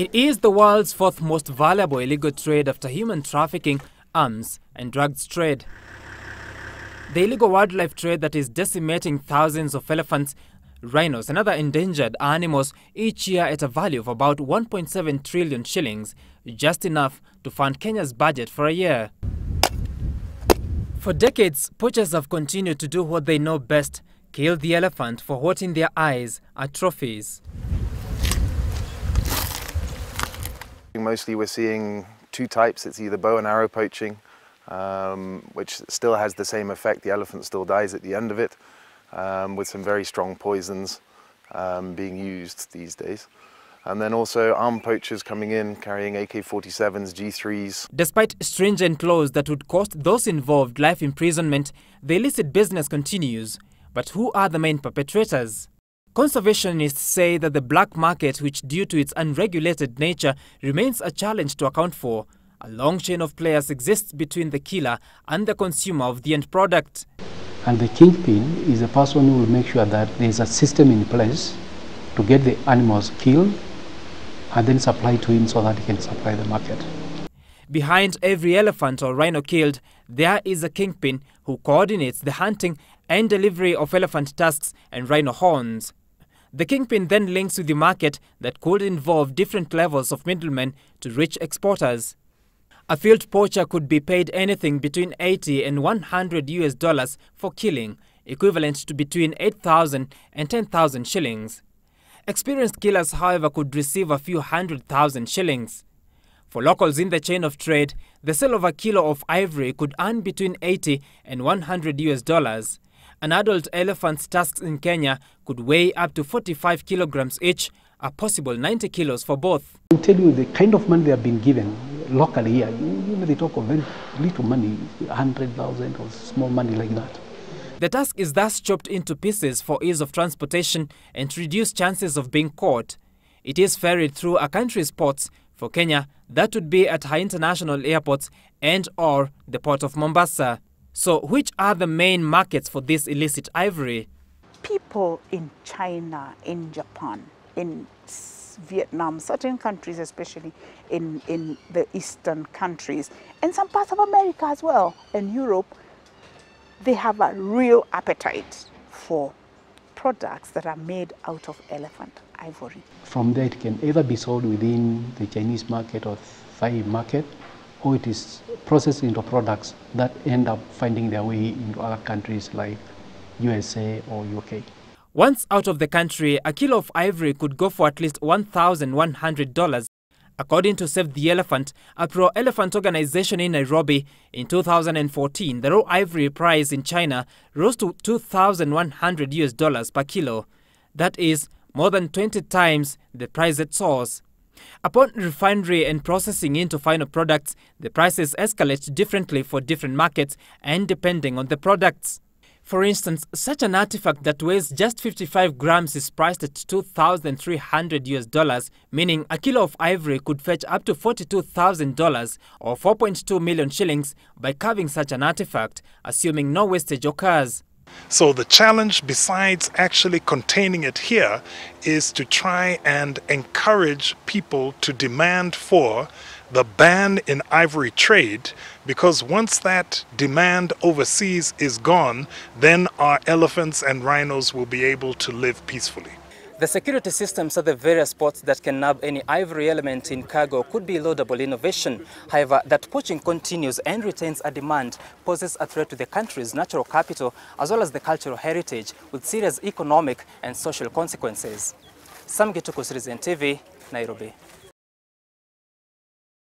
It is the world's fourth most valuable illegal trade after human trafficking, arms and drugs trade. The illegal wildlife trade that is decimating thousands of elephants, rhinos and other endangered animals each year at a value of about 1.7 trillion shillings, just enough to fund Kenya's budget for a year. For decades, poachers have continued to do what they know best, kill the elephant for what in their eyes are trophies. Mostly we're seeing two types. It's either bow and arrow poaching, which still has the same effect. The elephant still dies at the end of it, with some very strong poisons being used these days. And then also armed poachers coming in, carrying AK-47s, G3s. Despite stringent laws that would cost those involved life imprisonment, the illicit business continues. But who are the main perpetrators? Conservationists say that the black market, which due to its unregulated nature remains a challenge to account for, a long chain of players exists between the killer and the consumer of the end product. And the kingpin is a person who will make sure that there is a system in place to get the animals killed and then supply to him so that he can supply the market. Behind every elephant or rhino killed, there is a kingpin who coordinates the hunting and delivery of elephant tusks and rhino horns. The kingpin then links with the market that could involve different levels of middlemen to reach exporters. A field poacher could be paid anything between $80 and $100 for killing, equivalent to between 8,000 and 10,000 shillings. Experienced killers, however, could receive a few hundred thousand shillings. For locals in the chain of trade, the sale of a kilo of ivory could earn between $80 and $100. An adult elephant's tusks in Kenya could weigh up to 45 kilograms each, a possible 90 kilos for both. I can tell you the kind of money they have been given locally here. You know, they talk of very little money, 100,000 or small money like that. The tusk is thus chopped into pieces for ease of transportation and to reduce chances of being caught. It is ferried through a country's ports. For Kenya, that would be at high international airports and or the port of Mombasa. So which are the main markets for this illicit ivory? People in China, in Japan, in Vietnam, certain countries, especially in the eastern countries, and some parts of America as well, and Europe, they have a real appetite for products that are made out of elephant ivory. From there it can either be sold within the Chinese market or Thai market, or it is processed into products that end up finding their way into other countries like USA or UK. Once out of the country, a kilo of ivory could go for at least $1,100. According to Save the Elephant, a pro-elephant organization in Nairobi, in 2014, the raw ivory price in China rose to $2,100 per kilo. That is more than 20 times the price at source. Upon refinery and processing into final products, the prices escalate differently for different markets and depending on the products. For instance, such an artifact that weighs just 55 grams is priced at $2,300, meaning a kilo of ivory could fetch up to $42,000 or 4.2 million shillings by carving such an artifact, assuming no wastage occurs. So the challenge, besides actually containing it here, is to try and encourage people to demand for the ban in ivory trade, because once that demand overseas is gone, then our elephants and rhinos will be able to live peacefully. The security systems at the various ports that can nab any ivory element in cargo could be laudable innovation. However, that poaching continues and retains a demand poses a threat to the country's natural capital as well as the cultural heritage, with serious economic and social consequences. Sam Gituku, Citizen TV, Nairobi.